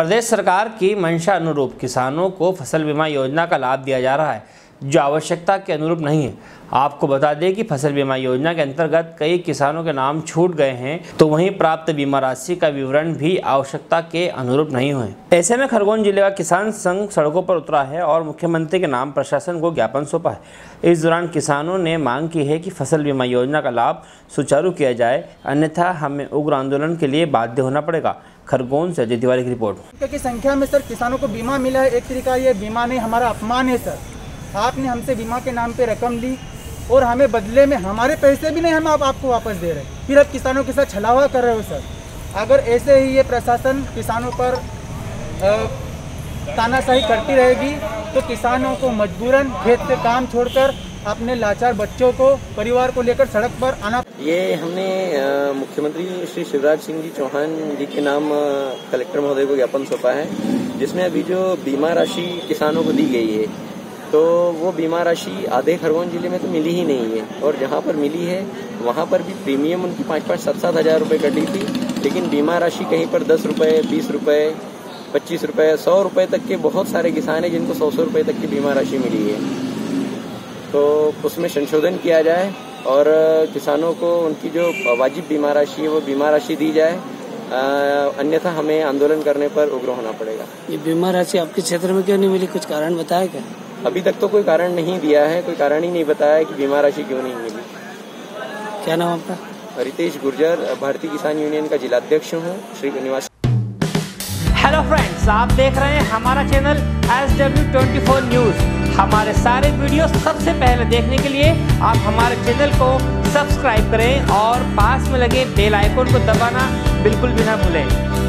प्रदेश सरकार की मंशा अनुरूप किसानों को फसल बीमा योजना का लाभ दिया जा रहा है, जो आवश्यकता के अनुरूप नहीं है। आपको बता दें कि फसल बीमा योजना के अंतर्गत कई किसानों के नाम छूट गए हैं, तो वहीं प्राप्त बीमा राशि का विवरण भी आवश्यकता के अनुरूप नहीं हुए। ऐसे में खरगोन जिले का किसान संघ सड़कों पर उतरा है और मुख्यमंत्री के नाम प्रशासन को ज्ञापन सौंपा है। इस दौरान किसानों ने मांग की है कि फसल बीमा योजना का लाभ सुचारू किया जाए, अन्यथा हमें उग्र आंदोलन के लिए बाध्य होना पड़ेगा। खरगोन से अजय तिवारी की रिपोर्ट। की संख्या में सर किसानों को बीमा मिला है, एक तरीका ये बीमा नहीं हमारा अपमान है सर। आपने हमसे बीमा के नाम पे रकम ली और हमें बदले में हमारे पैसे भी नहीं हम आपको वापस दे रहे, फिर आप किसानों के साथ छलावा कर रहे हो सर। अगर ऐसे ही ये प्रशासन किसानों पर तानाशाही करती रहेगी तो किसानों को मजबूरन खेत से काम छोड़कर अपने लाचार बच्चों को परिवार को लेकर सड़क पर आना। ये हमने मुख्यमंत्री श्री शिवराज सिंह जी चौहान जी के नाम कलेक्टर महोदय को ज्ञापन सौंपा है, जिसमें अभी जो बीमा राशि किसानों को दी गई है तो वो बीमा राशि आधे खरगोन जिले में तो मिली ही नहीं है, और जहाँ पर मिली है वहाँ पर भी प्रीमियम उनकी 5-5, 7-7 हज़ार रुपये कटी थी, लेकिन बीमा राशि कहीं पर 10 रुपये, 20 रुपये, 25 रुपये, 100 रुपये तक के बहुत सारे किसान हैं जिनको 100-100 रुपये तक की बीमा राशि मिली है। तो उसमें संशोधन किया जाए और किसानों को उनकी जो वाजिब बीमा राशि है वो बीमा राशि दी जाए, अन्यथा हमें आंदोलन करने पर उग्र होना पड़ेगा। ये बीमा राशि आपके क्षेत्र में क्यों नहीं मिली, कुछ कारण बताया क्या? अभी तक तो कोई कारण नहीं दिया है, कोई कारण ही नहीं बताया कि बीमा राशि क्यों नहीं मिली। क्या नाम आपका? रितेश गुर्जर, भारतीय किसान यूनियन का जिलाध्यक्ष हूँ श्री निवास। हेलो फ्रेंड्स, आप देख रहे हैं हमारा चैनल SW24 न्यूज। हमारे सारे वीडियो सबसे पहले देखने के लिए आप हमारे चैनल को सब्सक्राइब करें और पास में लगे बेल आइकोन को दबाना बिल्कुल भी ना भूलें।